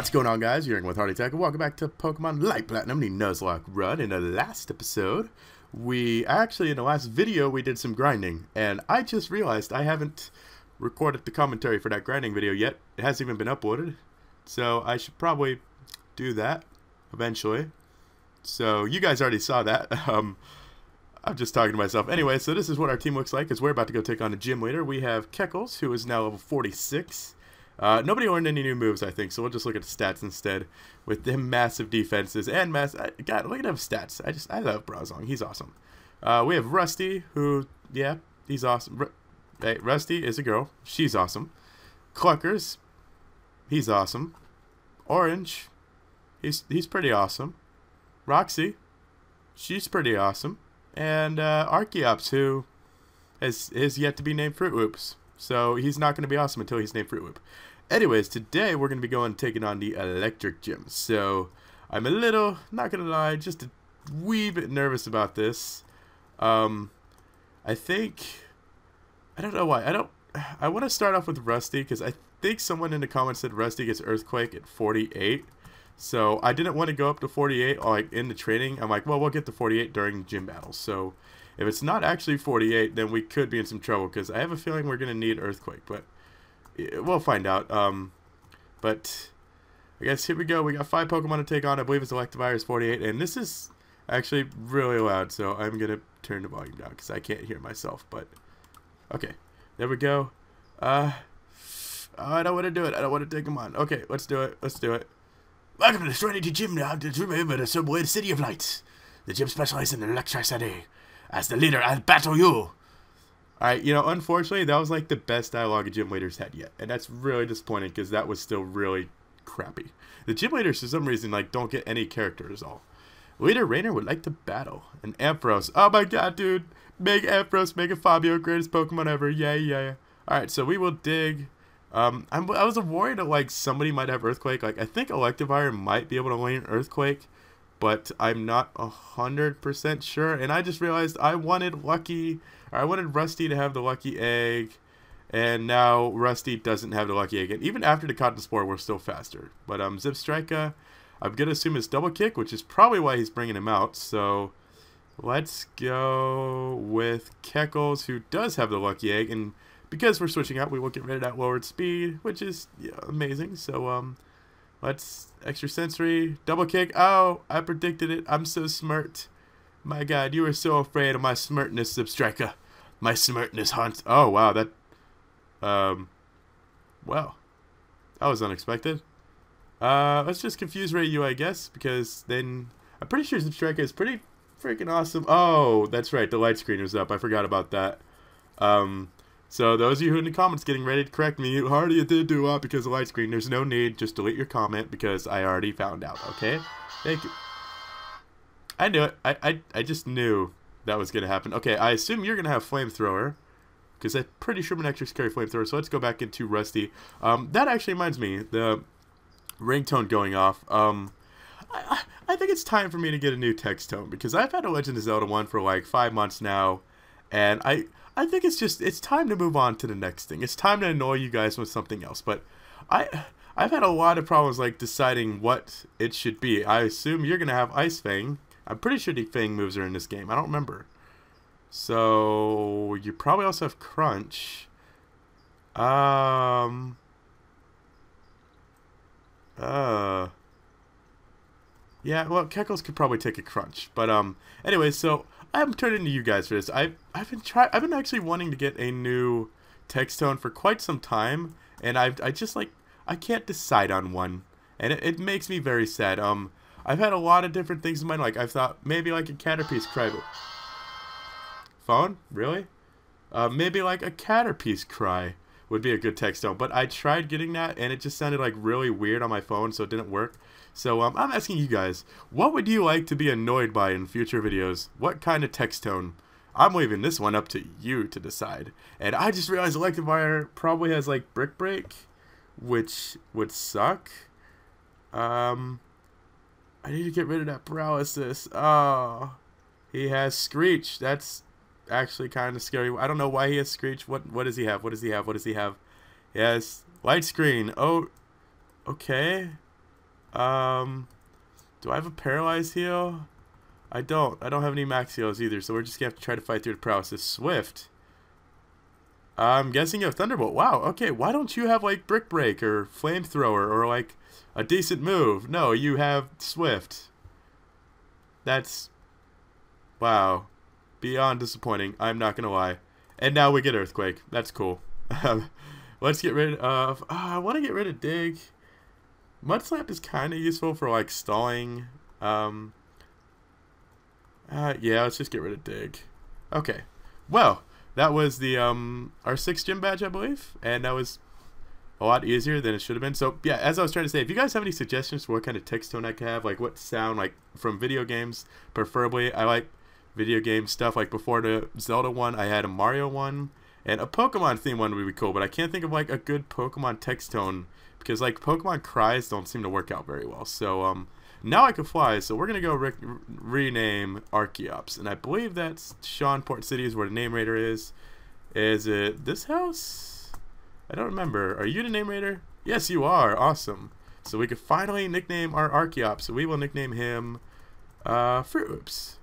What's going on, guys? You're in with Hardyt3kyoyo. Welcome back to Pokemon Light Platinum, the Nuzlocke run. In the last episode, in the last video, we did some grinding. And I just realized I haven't recorded the commentary for that grinding video yet. It hasn't even been uploaded. So I should probably do that eventually. So you guys already saw that. I'm just talking to myself. Anyway, so this is what our team looks like as we're about to go take on a gym leader. We have Keckles, who is now level 46. Nobody learned any new moves, I think, so we'll just look at the stats instead. With them massive defenses and God, look at them stats. I love Bronzong. He's awesome. We have Rusty, who, yeah, he's awesome. Hey, Rusty is a girl. She's awesome. Cluckers, he's awesome. Orange, he's pretty awesome. Roxy, she's pretty awesome. And Archeops, who is yet to be named Fruit Loops. So he's not going to be awesome until he's named Fruit Loop. Anyways, today we're going to be going and taking on the Electric Gym. So I'm a little, not going to lie, just a wee bit nervous about this. I don't know why. I want to start off with Rusty because I think someone in the comments said Rusty gets Earthquake at 48. So I didn't want to go up to 48 like in the training. I'm like, well, we'll get to 48 during gym battles. So if it's not actually 48, then we could be in some trouble, because I have a feeling we're going to need Earthquake, but we'll find out. But I guess here we go. We got 5 Pokemon to take on. I believe it's Electivire is 48, and this is actually really loud, so I'm going to turn the volume down, because I can't hear myself, but okay, there we go. I don't want to do it. I don't want to take them on. Okay, let's do it. Let's do it. Welcome to the Strategy Gym, now remember the subway City of Lights. The gym specializes in electricity. As the leader, I'll battle you. Alright, you know, unfortunately, that was like the best dialogue a gym leader's had yet. And that's really disappointing because that was still really crappy. The gym leaders, for some reason, like, don't get any character at all. Leader Raynor would like to battle. And Ampharos. Oh my god, dude. Mega Ampharos, Mega Fabio, greatest Pokemon ever. Yeah, yeah, yeah. Alright, so we will dig. I was worried that, like, somebody might have Earthquake. Like, I think Electivire might be able to lane Earthquake, but I'm not 100% sure. And I just realized I wanted Rusty to have the lucky egg, and now Rusty doesn't have the lucky egg. And even after the Cotton Spore, we're still faster. But Zebstrika, I'm gonna assume it's Double Kick, which is probably why he's bringing him out. So let's go with Keckles, who does have the lucky egg, and because we're switching out, we will get rid of that lowered speed, which is amazing. So let's extra sensory double kick. Oh, I predicted it. I'm so smart. My god, you were so afraid of my smartness, Zebstrika. My smartness haunts. Oh wow, that well, that was unexpected. Let's just confuse Rayu, I guess, because then I'm pretty sure Zebstrika is pretty freaking awesome. Oh, that's right, the light screen was up. I forgot about that. So those of you who are in the comments getting ready to correct me, you already did do up because of the light screen. There's no need. Just delete your comment because I already found out, okay? Thank you. I knew it. I just knew that was going to happen. Okay, I assume you're going to have Flamethrower because I'm pretty sure Manectric carry Flamethrower. So let's go back into Rusty. That actually reminds me, the ringtone going off. I think it's time for me to get a new text tone because I've had a Legend of Zelda one for like 5 months now. And I think it's just, it's time to move on to the next thing. It's time to annoy you guys with something else. But I've had a lot of problems, like, deciding what it should be. I assume you're going to have Ice Fang. I'm pretty sure the Fang moves are in this game. I don't remember. So you probably also have Crunch. Yeah, well, Keckles could probably take a Crunch. But, anyway, so I'm turning to you guys for this. I've been actually wanting to get a new text tone for quite some time, and I just, like, I can't decide on one, and it makes me very sad. I've had a lot of different things in mind. Like, I've thought maybe like a Caterpie's cry. Phone? Really? Maybe like a Caterpie's cry would be a good text tone. But I tried getting that, and it just sounded like really weird on my phone, so it didn't work. So I'm asking you guys, what would you like to be annoyed by in future videos? What kind of text tone? I'm leaving this one up to you to decide. And I just realized Electivire probably has like Brick Break, which would suck. I need to get rid of that Paralysis. Oh, he has Screech. That's actually kind of scary. I don't know why he has Screech. What does he have? What does he have? What does he have? Yes, Light Screen. Oh, okay. Do I have a Paralyze heal? I don't. I don't have any max heals either, so we're just going to have to try to fight through the paralysis. Swift. I'm guessing you have Thunderbolt. Wow, okay, why don't you have, like, Brick Break or Flamethrower or, like, a decent move? No, you have Swift. That's... wow. Beyond disappointing, I'm not going to lie. And now we get Earthquake. That's cool. Let's get rid of... I want to get rid of Dig. Mudslap is kind of useful for, like, stalling. Yeah, let's just get rid of Dig. Okay. Well, that was the our 6th gym badge, I believe. And that was a lot easier than it should have been. So, yeah, as I was trying to say, if you guys have any suggestions for what kind of text tone I could have, like what sound, like, from video games, preferably. I like video game stuff. Like, before the Zelda one, I had a Mario one. And a Pokemon-themed one would be cool, but I can't think of, like, a good Pokemon text tone. Because, like, Pokemon cries don't seem to work out very well. So, now I can fly, so we're going to go rename Archeops. And I believe that's Seanport City is where the name raider is. Is it this house? I don't remember. Are you the name raider? Yes, you are. Awesome. So we can finally nickname our Archeops. So we will nickname him Fruit Loops.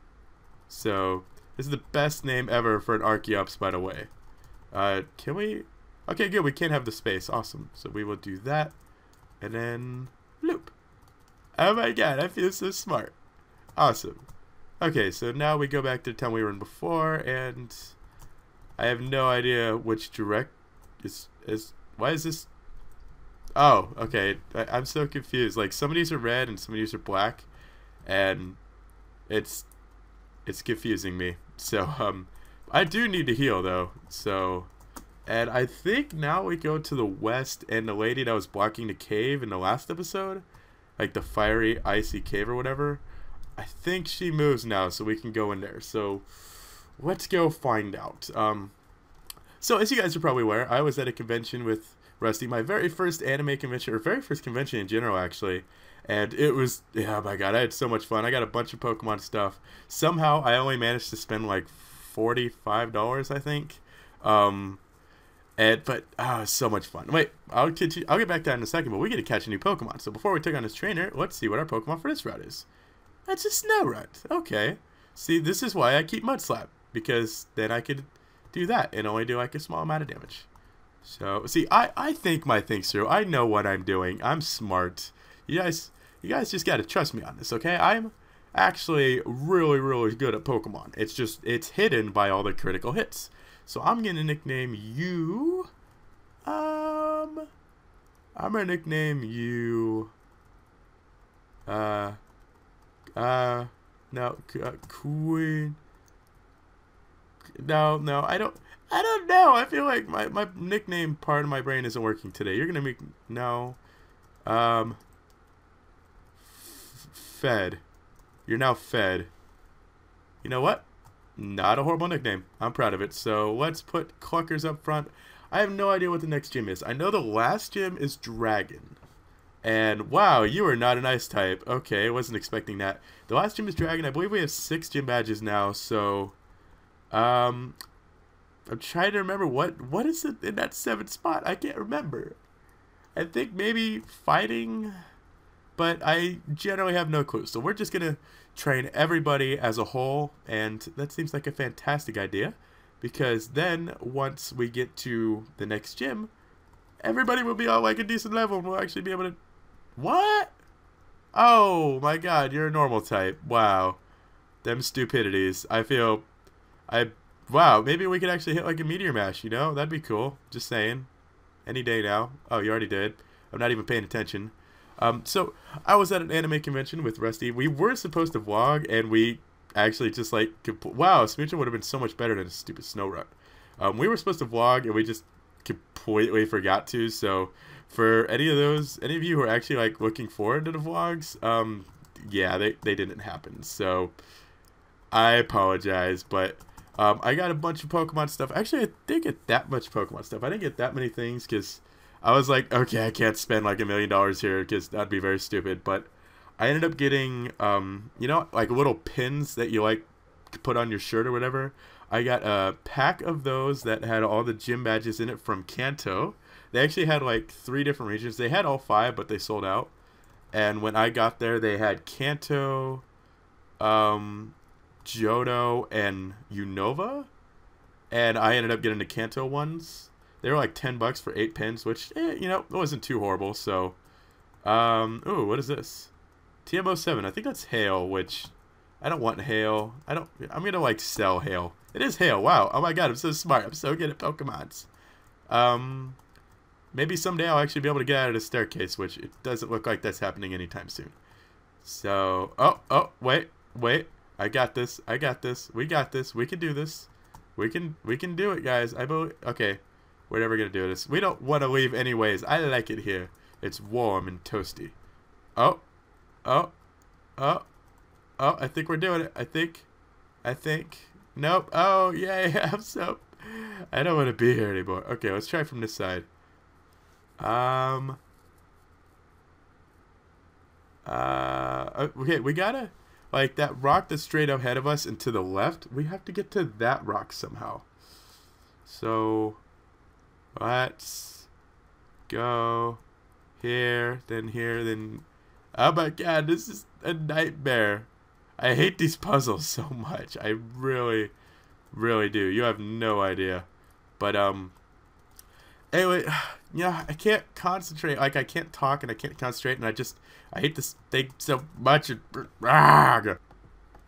So this is the best name ever for an Archeops, by the way. Can we... okay, good. We can't have the space. Awesome. So we will do that. And then loop. Oh my god, I feel so smart. Awesome. Okay, so now we go back to the town we were in before, and I have no idea which direct is why is this? Oh, okay. I'm so confused. Like, some of these are red and some of these are black, and it's confusing me. So I do need to heal though. So, and I think now we go to the west, and the lady that was blocking the cave in the last episode, like the fiery, icy cave or whatever, I think she moves now, so we can go in there. So let's go find out. So as you guys are probably aware, I was at a convention with Rusty, my very first anime convention, or very first convention in general, actually. And it was, yeah, oh my god, I had so much fun. I got a bunch of Pokemon stuff. Somehow, I only managed to spend like $45, I think. But so much fun. Wait, I'll get back to that in a second, but we get to catch a new Pokemon. So before we take on this trainer, let's see what our Pokemon for this route is. That's a Snorunt. Okay. See, this is why I keep Mudslap, because then I could do that and only do like a small amount of damage. So, see, I think my things through. I know what I'm doing. I'm smart. You guys just gotta trust me on this, okay? I'm actually really, really good at Pokemon. It's just, it's hidden by all the critical hits. So I'm going to nickname you, Queen, no, I don't know, I feel like my nickname part of my brain isn't working today. You're going to make, Fed, you're now Fed, you know what? Not a horrible nickname. I'm proud of it. So let's put Cluckers up front. I have no idea what the next gym is. I know the last gym is Dragon. And wow, you are not an ice type. Okay, I wasn't expecting that. The last gym is Dragon. I believe we have 6 gym badges now. So I'm trying to remember what is it in that 7th spot. I can't remember. I think maybe fighting, but I generally have no clue. So we're just going to train everybody as a whole, and that seems like a fantastic idea, because then once we get to the next gym, everybody will be on like a decent level, and we'll actually be able to... what? Oh my god, you're a normal type. Wow. Them stupidities. I feel... wow, maybe we could actually hit like a Meteor Mash, you know? That'd be cool. Just saying. Any day now. Oh, you already did. I'm not even paying attention. So I was at an anime convention with Rusty. We were supposed to vlog, and we actually just like, wow, Smoochum would have been so much better than a stupid snow run. We were supposed to vlog, and we just completely forgot to. So for any of you who are actually like looking forward to the vlogs, yeah, they didn't happen. So I apologize, but I got a bunch of Pokemon stuff. Actually, I didn't get that much Pokemon stuff. I didn't get that many things because I was like, okay, I can't spend like $1 million here because that'd be very stupid. But I ended up getting, you know, like little pins that you like put on your shirt or whatever. I got a pack of those that had all the gym badges in it from Kanto. They actually had like 3 different regions. They had all 5, but they sold out. And when I got there, they had Kanto, Johto, and Unova. And I ended up getting the Kanto ones. They were like $10 for 8 pins, which, you know, it wasn't too horrible. So, ooh, what is this? TM07. I think that's hail, which I don't want hail. I'm going to like sell hail. It is hail. Wow. Oh my God. I'm so smart. I'm so good at Pokemons. Maybe someday I'll actually be able to get out of the staircase, which it doesn't look like that's happening anytime soon. So, oh, wait. I got this. We got this. We can do this. We can do it, guys. Okay. We're never going to do this. We don't want to leave anyways. I like it here. It's warm and toasty. Oh, I think we're doing it. I think. Nope. Oh, yay. I don't want to be here anymore. Okay, let's try from this side. Okay, we gotta, like, that rock that's straight ahead of us and to the left, we have to get to that rock somehow. So, let's go here, then, oh my God, this is a nightmare. I hate these puzzles so much. I really, really do. You have no idea. But, anyway, yeah, I can't concentrate. Like, I can't talk and I can't concentrate, and I hate this thing so much.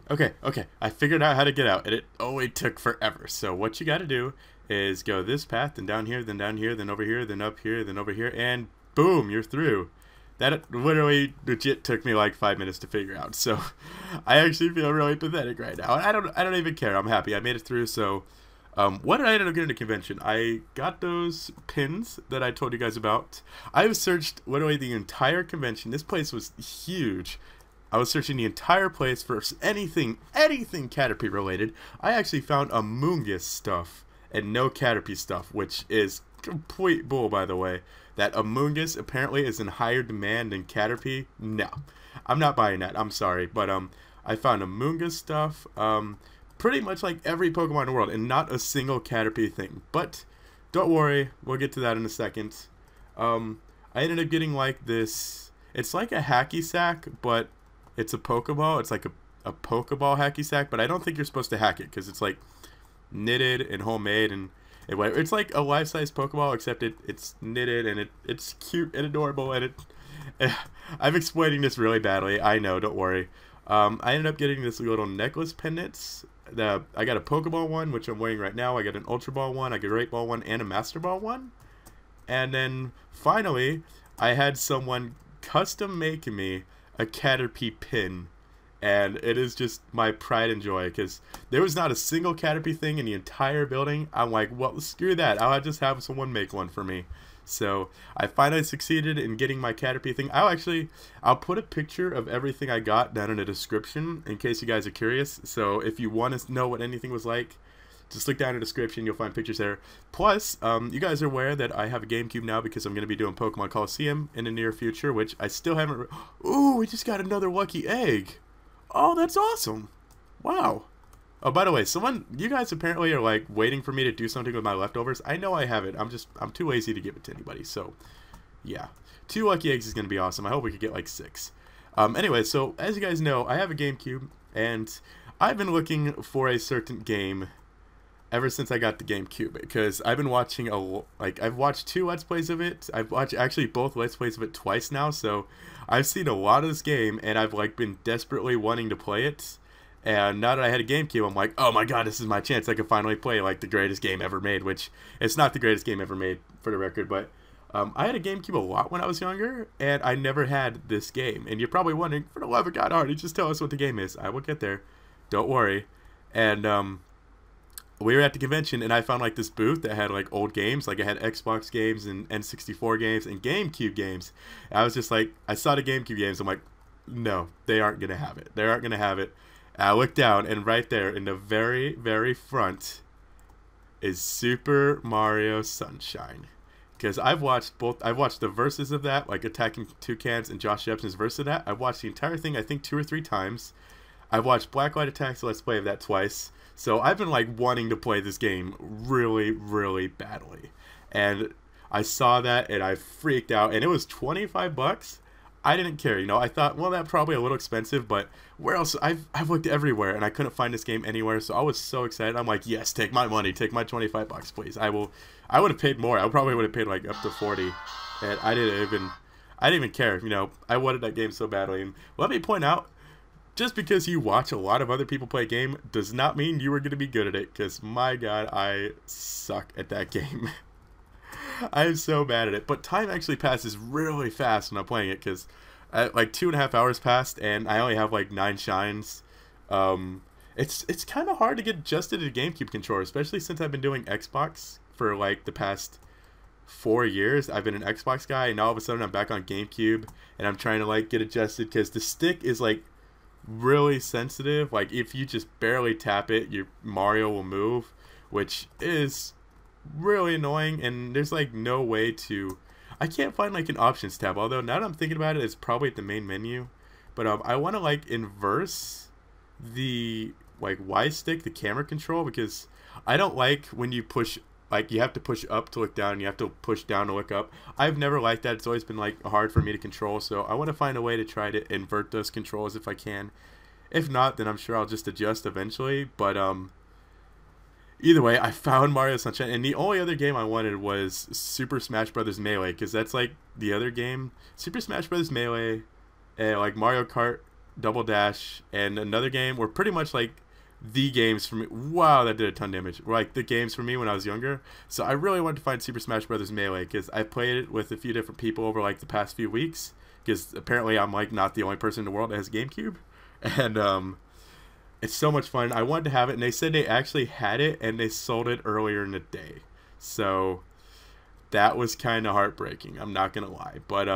Okay, I figured out how to get out, and it only took forever. So what you gotta do is go this path, then down here, then down here, then over here, then up here, then over here, and boom, you're through. That literally legit took me like 5 minutes to figure out. So I actually feel really pathetic right now. I don't even care. I'm happy I made it through. So what did I end up getting at the convention? I got those pins that I told you guys about. I've searched literally the entire convention. This place was huge. I was searching the entire place for anything Caterpie related. I actually found Amoongus stuff and no Caterpie stuff, which is complete bull, by the way. That Amoongus apparently is in higher demand than Caterpie. No, I'm not buying that. I'm sorry, but I found Amoongus stuff. Pretty much like every Pokemon in the world, and not a single Caterpie thing. But don't worry, we'll get to that in a second. I ended up getting like this. It's like a hacky sack, but it's a Pokeball. It's like a Pokeball hacky sack, but I don't think you're supposed to hack it because it's like knitted and homemade, and it's like a life-size Pokeball, except it's knitted, and it's cute and adorable, and I'm explaining this really badly. I know, don't worry. I ended up getting this little necklace pendants. I got a Pokeball one, which I'm wearing right now. I got an Ultra Ball one, I got a Great Ball one, and a Master Ball one. And then, finally, I had someone custom making me a Caterpie pin. And it is just my pride and joy, because there was not a single Caterpie thing in the entire building. I'm like, well, screw that. I'll just have someone make one for me. So I finally succeeded in getting my Caterpie thing. I'll put a picture of everything I got down in the description in case you guys are curious. So if you want to know what anything was like, just look down in the description. You'll find pictures there. Plus, you guys are aware that I have a GameCube now because I'm going to be doing Pokemon Coliseum in the near future, which I still haven't. Ooh, we just got another lucky egg. Oh, that's awesome. Wow. Oh, by the way, you guys apparently are, like, waiting for me to do something with my leftovers. I know I have it. I'm too lazy to give it to anybody. So, yeah. 2 lucky eggs is going to be awesome. I hope we could get, like, 6. Anyway, so, as you guys know, I have a GameCube, and I've been looking for a certain game ever since I got the GameCube, because I've been watching I've watched 2 Let's Plays of it. I've watched, actually, both Let's Plays of it twice now, so I've seen a lot of this game, and I've, like, been desperately wanting to play it. And now that I had a GameCube, I'm like, oh my God, this is my chance. I can finally play, like, the greatest game ever made, which it's not the greatest game ever made, for the record, but I had a GameCube a lot when I was younger, and I never had this game. And you're probably wondering, for the love of God, Hardy, just tell us what the game is. I will get there. Don't worry. And we were at the convention, and I found, like, this booth that had, like, old games. Like, I had Xbox games and N64 games and GameCube games. And I was just like, I saw the GameCube games. I'm like, no, they aren't going to have it. They aren't going to have it. I look down, and right there in the very, very front is Super Mario Sunshine. Because I've watched the verses of that, like Attacking Toucans and Josh Jepsen's verse of that. I've watched the entire thing, I think, 2 or 3 times. I've watched Blacklight Attack's Let's Play of that twice. So I've been, like, wanting to play this game really, really badly. And I saw that, and I freaked out. And it was $25. I didn't care, you know. I thought, well, that probably a little expensive, but where else? I've looked everywhere, and I couldn't find this game anywhere, so I was so excited. I'm like, yes, take my money. Take my 25 bucks, please. I would have paid more. I probably would have paid, like, up to 40, and I didn't even care, you know. I wanted that game so badly, and let me point out, just because you watch a lot of other people play a game does not mean you are going to be good at it, because, my God, I suck at that game. I'm so bad at it, but time actually passes really fast when I'm playing it, because like 2.5 hours passed and I only have like 9 shines. It's kind of hard to get adjusted to the GameCube controller, especially since I've been doing Xbox for like the past 4 years. I've been an Xbox guy, and now all of a sudden I'm back on GameCube, and I'm trying to like get adjusted, because the stick is like really sensitive. Like if you just barely tap it, your Mario will move, which is really annoying, and there's like no way to, I can't find like an options tab, although now that I'm thinking about it, it's probably at the main menu, but I want to like inverse the like Y stick, the camera control, because I don't like when you push, like you have to push up to look down and you have to push down to look up. I've never liked that. It's always been like hard for me to control, so I want to find a way to try to invert those controls if I can. If not, then I'm sure I'll just adjust eventually, but either way, I found Mario Sunshine, and the only other game I wanted was Super Smash Bros. Melee, because that's, like, the other game. Super Smash Bros. Melee, and, like, Mario Kart, Double Dash, and another game were pretty much, like, the games for me. Wow, that did a ton of damage. Were, like, the games for me when I was younger. So I really wanted to find Super Smash Bros. Melee, because I played it with a few different people over, like, the past few weeks, because apparently I'm, like, not the only person in the world that has a GameCube. And, it's so much fun. I wanted to have it, and they said they actually had it, and they sold it earlier in the day. So that was kind of heartbreaking. I'm not going to lie. But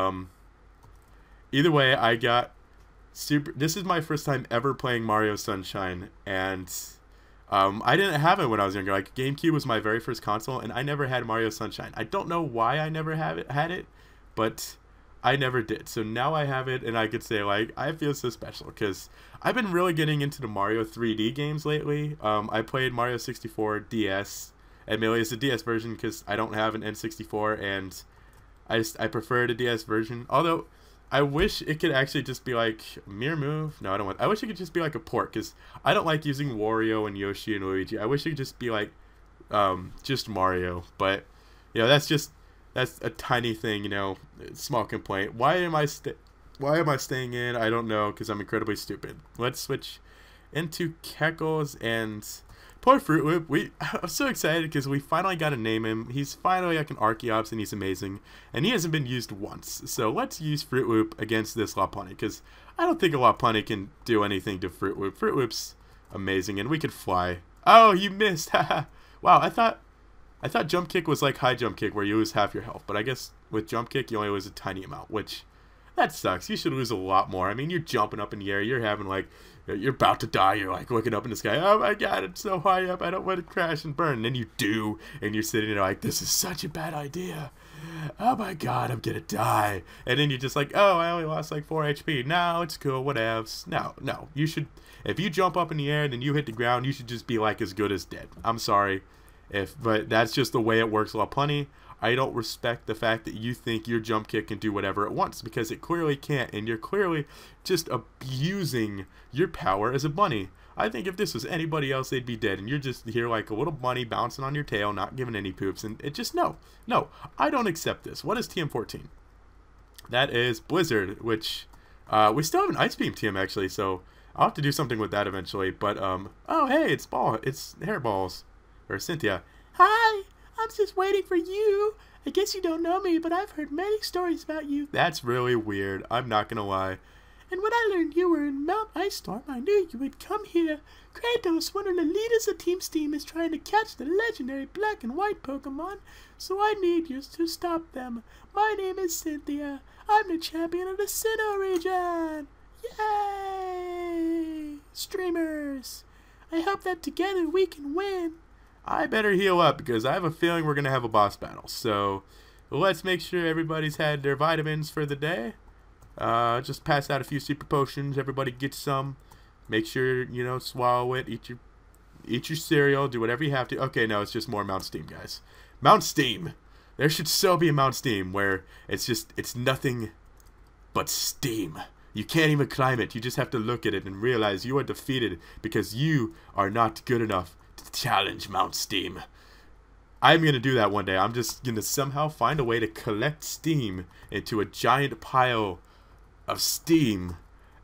either way, I got super... This is my first time ever playing Mario Sunshine, and I didn't have it when I was younger. Like, GameCube was my very first console, and I never had Mario Sunshine. I don't know why I never had it, but I never did. So now I have it, and I could say, like, I feel so special, because I've been really getting into the Mario 3D games lately. I played Mario 64 DS. Admittedly, it's a DS version, because I don't have an N64, and I prefer the DS version. Although, I wish it could actually just be, like, Mirror Move. No, I don't want... I wish it could just be, like, a port, because I don't like using Wario and Yoshi and Luigi. I wish it could just be, like, just Mario. But, you know, that's just... That's a tiny thing, you know, small complaint. Why am I staying in? I don't know, because I'm incredibly stupid. Let's switch into Keckles and poor Fruit Loop. I'm so excited because we finally got to name him. He's finally like an Archeops, and he's amazing. And he hasn't been used once. So let's use Fruit Loop against this Lopunny, because I don't think a Lopunny can do anything to Fruit Loop. Fruit Loop's amazing, and we could fly. Oh, you missed. Haha. Wow, I thought jump kick was like high jump kick, where you lose half your health, but I guess with jump kick you only lose a tiny amount, which that sucks. You should lose a lot more. I mean, you're jumping up in the air, you're having like, you're about to die, you're like looking up in the sky, oh my God, it's so high up, I don't want to crash and burn, and then you do, and you're sitting there like, this is such a bad idea, oh my God, I'm gonna die, and then you're just like, oh, I only lost like 4 HP, no, it's cool, whatevs. No, you should, if you jump up in the air and then you hit the ground, you should just be like as good as dead. I'm sorry. But that's just the way it works, Lopunny. I don't respect the fact that you think your jump kick can do whatever it wants, because it clearly can't, and you're clearly just abusing your power as a bunny. I think if this was anybody else, they'd be dead, and you're just here like a little bunny bouncing on your tail, not giving any poops, and it just, no, I don't accept this. What is TM14? That is Blizzard, which, we still have an Ice Beam TM, actually, so I'll have to do something with that eventually, but, oh, hey, it's Hairballs. Or Cynthia. Hi, I'm just waiting for you. I guess you don't know me, but I've heard many stories about you. That's really weird. I'm not gonna lie. And when I learned you were in Mount Ice Storm, I knew you would come here. Kratos, one of the leaders of Team Steam, is trying to catch the legendary black and white Pokemon, so I need you to stop them. My name is Cynthia. I'm the champion of the Sinnoh region. Yay! Streamers, I hope that together we can win. I better heal up, because I have a feeling we're going to have a boss battle. So let's make sure everybody's had their vitamins for the day. Just pass out a few super potions. Everybody gets some. Make sure, you know, swallow it. Eat your cereal. Do whatever you have to. Okay, no, it's just more Mount Steam, guys. Mount Steam. There should so be a Mount Steam where it's just, it's nothing But Steam, you can't even climb it. You just have to look at it and realize you are defeated because you are not good enough to challenge Mount Steam. I'm going to do that one day. I'm just going to somehow find a way to collect steam into a giant pile of steam.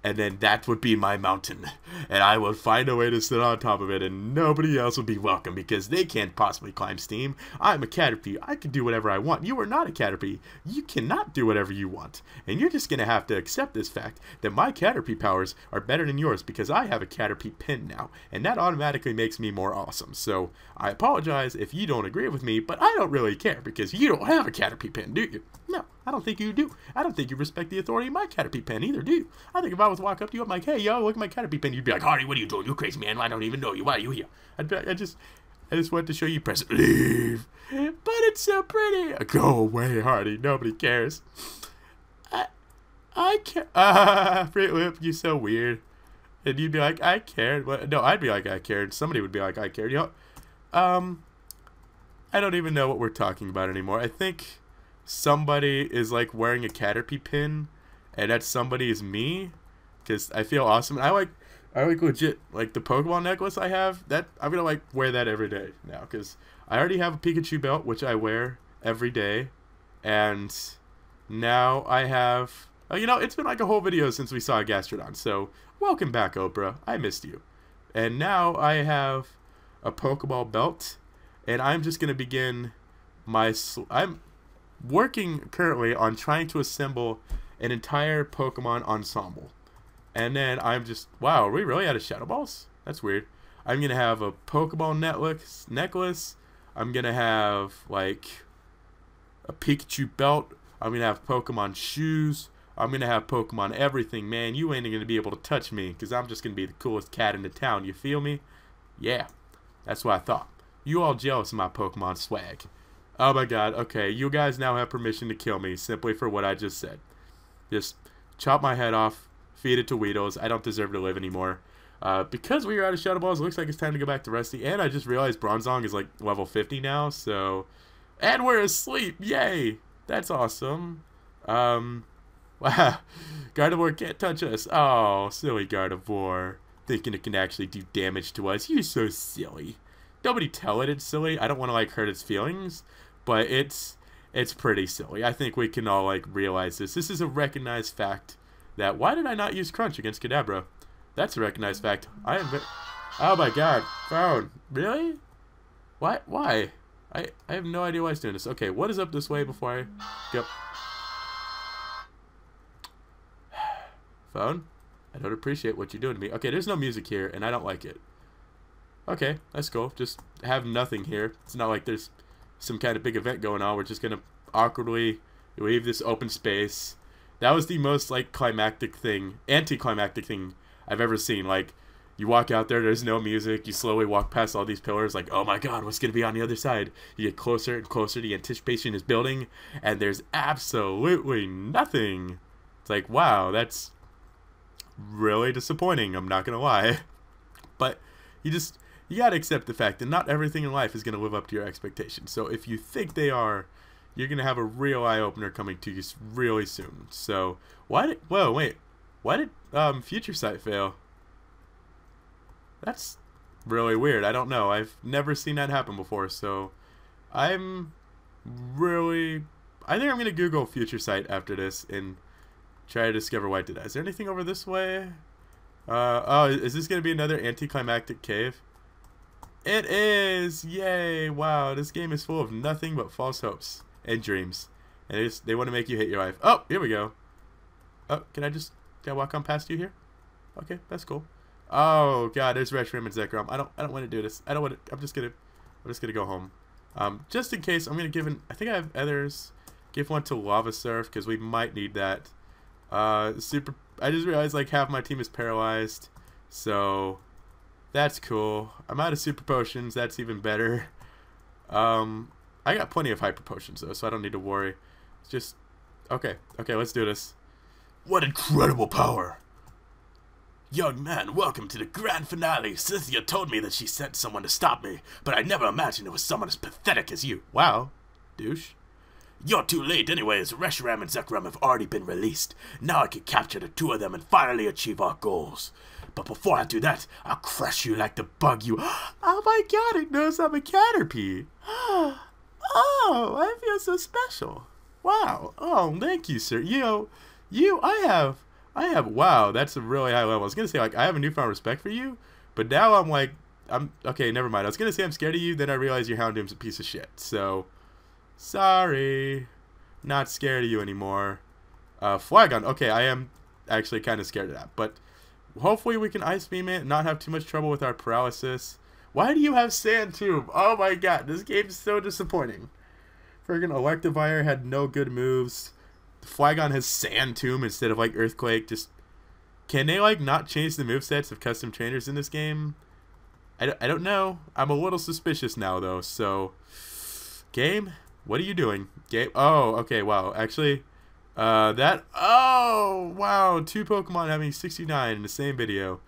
And then that would be my mountain. And I will find a way to sit on top of it. And nobody else will be welcome because they can't possibly climb steam. I'm a Caterpie. I can do whatever I want. You are not a Caterpie. You cannot do whatever you want. And you're just going to have to accept this fact that my Caterpie powers are better than yours because I have a Caterpie pin now. And that automatically makes me more awesome. So I apologize if you don't agree with me, but I don't really care because you don't have a Caterpie pin, do you? No. I don't think you do. I don't think you respect the authority of my Caterpie pen either, do you? I think if I was to walk up to you, I'm like, hey, yo, look at my Caterpie pen. You'd be like, Hardy, what are you doing? You crazy man. I don't even know you. Why are you here? I'd be like, I just wanted to show you present. Leave. But it's so pretty. Go away, Hardy. Nobody cares. I can't. Fruit Loop, you're so weird. And you'd be like, I cared. Well, no, I'd be like, I cared. Somebody would be like, I cared. You know, I don't even know what we're talking about anymore. I think somebody is like wearing a Caterpie pin, and that somebody is me, because I feel awesome. And I like legit like the Pokemon necklace I have. That I'm gonna like wear that every day now, because I already have a Pikachu belt which I wear every day, and now I have. Oh, you know, it's been like a whole video since we saw a Gastrodon. So welcome back, Oprah. I missed you. And now I have a Pokeball belt, and I'm just gonna begin my. I'm working currently on trying to assemble an entire Pokemon ensemble. And then I'm just, wow, we really out of Shadow Balls? That's weird. I'm going to have a Pokeball necklace. I'm going to have, like, a Pikachu belt. I'm going to have Pokemon shoes. I'm going to have Pokemon everything, man. You ain't going to be able to touch me because I'm just going to be the coolest cat in the town. You feel me? Yeah. That's what I thought. You all jealous of my Pokemon swag. Oh my god, okay, you guys now have permission to kill me simply for what I just said. Just chop my head off, feed it to Weedles, I don't deserve to live anymore. Because we are out of Shadow Balls, it looks like it's time to go back to Rusty, and I just realized Bronzong is like level 50 now, so... And we're asleep, yay! That's awesome. Wow, Gardevoir can't touch us. Oh, silly Gardevoir, thinking it can actually do damage to us, you're so silly. Nobody tell it it's silly, I don't want to like hurt its feelings. But it's pretty silly. I think we can all like realize this. This is a recognized fact that why did I not use Crunch against Kadabra? That's a recognized fact. I am. Oh my god, phone. Really? What? Why? I have no idea why it's doing this. Okay, what is up this way before I go? Phone. I don't appreciate what you're doing to me. Okay, there's no music here, and I don't like it. Okay, let's go. Just have nothing here. It's not like there's some kind of big event going on. We're just gonna awkwardly leave this open space. That was the most like climactic thing, anticlimactic thing I've ever seen. Like, you walk out there, there's no music. You slowly walk past all these pillars, like, oh my god, what's gonna be on the other side? You get closer and closer. The anticipation is building, and there's absolutely nothing. It's like, wow, that's really disappointing. I'm not gonna lie, but you gotta accept the fact that not everything in life is gonna live up to your expectations. So if you think they are, you're gonna have a real eye opener coming to you really soon. So why did Future Sight fail? That's really weird. I don't know. I've never seen that happen before. So I think I'm gonna Google Future Sight after this and try to discover why it did that. Is there anything over this way? Oh, is this gonna be another anticlimactic cave? It is! Yay! Wow, this game is full of nothing but false hopes and dreams. And they want to make you hate your life. Oh, here we go. Oh, can I walk on past you here? Okay, that's cool. Oh god, there's Reshiram and Zekrom. I don't want to do this. I'm just gonna go home. Just in case, I'm gonna give I think I have others. Give one to Lava Surf, because we might need that. I just realized like half my team is paralyzed, so that's cool. I'm out of super potions. That's even better. I got plenty of hyper potions though, so I don't need to worry. It's just okay. Okay, let's do this. What incredible power! Young man, welcome to the grand finale. Cynthia told me that she sent someone to stop me, but I never imagined it was someone as pathetic as you. Wow, douche. You're too late anyways. Reshiram and Zekrom have already been released. Now I can capture the two of them and finally achieve our goals. But before I do that, I'll crush you like the bug you— Oh my god, it knows I'm a Caterpie! Oh, I feel so special. Wow. Oh, thank you, sir. I have, wow, that's a really high level. I was gonna say, like, I have a newfound respect for you, but now I'm like, okay, never mind. I was gonna say I'm scared of you, then I realized your Houndoom's a piece of shit, so, sorry. Not scared of you anymore. Flygon, okay, I am actually kind of scared of that, but hopefully we can Ice Beam it and not have too much trouble with our paralysis. Why do you have Sand Tomb? Oh my god, this game's so disappointing. Friggin' Electivire had no good moves. Flygon has Sand Tomb instead of, like, Earthquake. Just, can they, like, not change the movesets of custom trainers in this game? I don't know. I'm a little suspicious now, though, so... Game? What are you doing? Game? Oh, okay, wow. Actually, that... Oh, wow. Two Pokemon having 69 in the same video.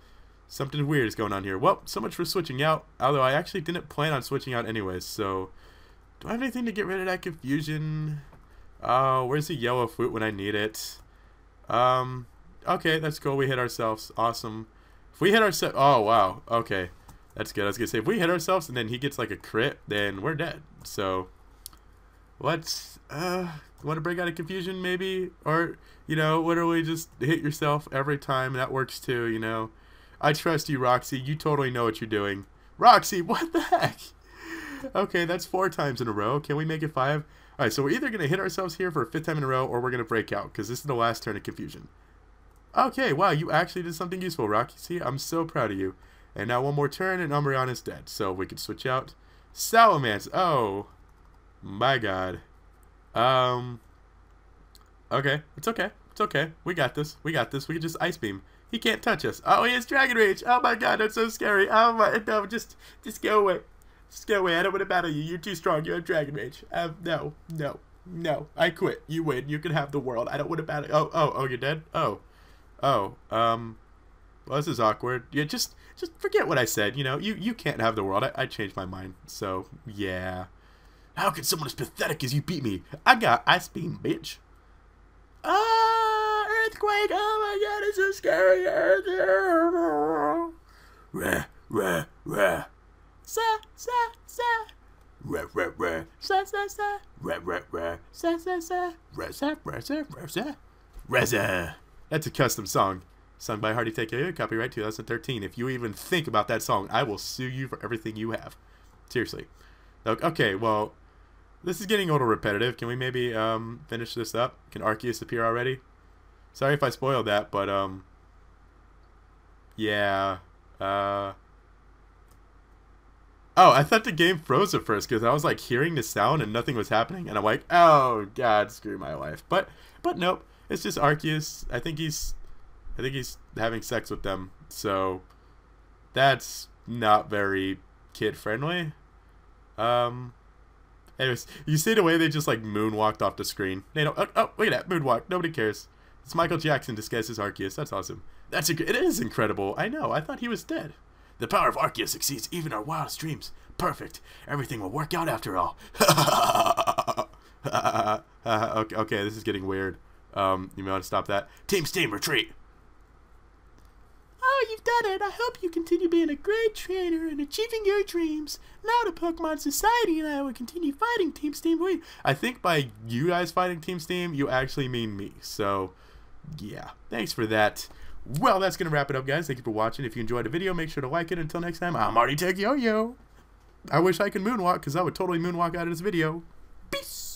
Something weird is going on here. Well, so much for switching out. Although, I actually didn't plan on switching out anyways, so... Do I have anything to get rid of that confusion? Oh, where's the yellow fruit when I need it? Okay, that's cool. We hit ourselves. Awesome. If we hit ourselves... Oh, wow. Okay. That's good. I was going to say, if we hit ourselves and then he gets, like, a crit, then we're dead. So, let's... want to break out of confusion, maybe? Or, you know, literally just hit yourself every time. That works, too, you know? I trust you, Roxy. You totally know what you're doing. Roxy, what the heck? Okay, that's 4 times in a row. Can we make it 5? Alright, so we're either going to hit ourselves here for a 5th time in a row, or we're going to break out, because this is the last turn of confusion. Okay, wow, you actually did something useful, Rocky. See, I'm so proud of you. And now one more turn, and Umbreon is dead. So we can switch out. Salamence, oh. My god. Okay, it's okay. It's okay. We got this. We got this. We can just Ice Beam. He can't touch us. Oh, he has Dragon Rage. Oh my god, that's so scary. Oh my, no, just go away. Just go away, I don't want to battle you, you're too strong, you have Dragon Rage. No, no, no, I quit, you win, you can have the world, I don't want to battle you. Oh, you're dead? Well, this is awkward. Yeah, just forget what I said, you know, you can't have the world, I changed my mind, so, yeah. How can someone as pathetic as you beat me? I got Ice Beam, bitch. Oh, Earthquake, oh my god, it's so scary, Earthquake. Rah, rah, rah. Sa sa sa, ra ra ra. Sa sa sa, ra ra ra. Sa sa sa, reza reza reza reza. That's a custom song, sung by Hardyt3kyoyo. Copyright 2013. If you even think about that song, I will sue you for everything you have. Seriously. Okay, well, this is getting a little repetitive. Can we maybe finish this up? Can Arceus appear already? Sorry if I spoiled that, but yeah. Oh, I thought the game froze at first because I was like hearing the sound and nothing was happening, and I'm like, oh god, screw my life. But nope, it's just Arceus. I think he's having sex with them, so that's not very kid friendly. Anyways, you see the way they just like moonwalked off the screen. They don't. Oh, look at that moonwalk. Nobody cares. It's Michael Jackson disguised as Arceus. That's awesome. It is incredible. I know. I thought he was dead. The power of Arceus exceeds even our wildest dreams. Perfect. Everything will work out after all. Okay, this is getting weird. You may want to stop that. Team Steam, retreat. Oh, you've done it. I hope you continue being a great trainer and achieving your dreams. Now the Pokemon Society and I will continue fighting Team Steam. Wait, I think by you guys fighting Team Steam, you actually mean me. So, yeah. Thanks for that. Well, that's going to wrap it up, guys. Thank you for watching. If you enjoyed the video, make sure to like it. Until next time, I'm Arceus. I wish I could moonwalk, because I would totally moonwalk out of this video. Peace!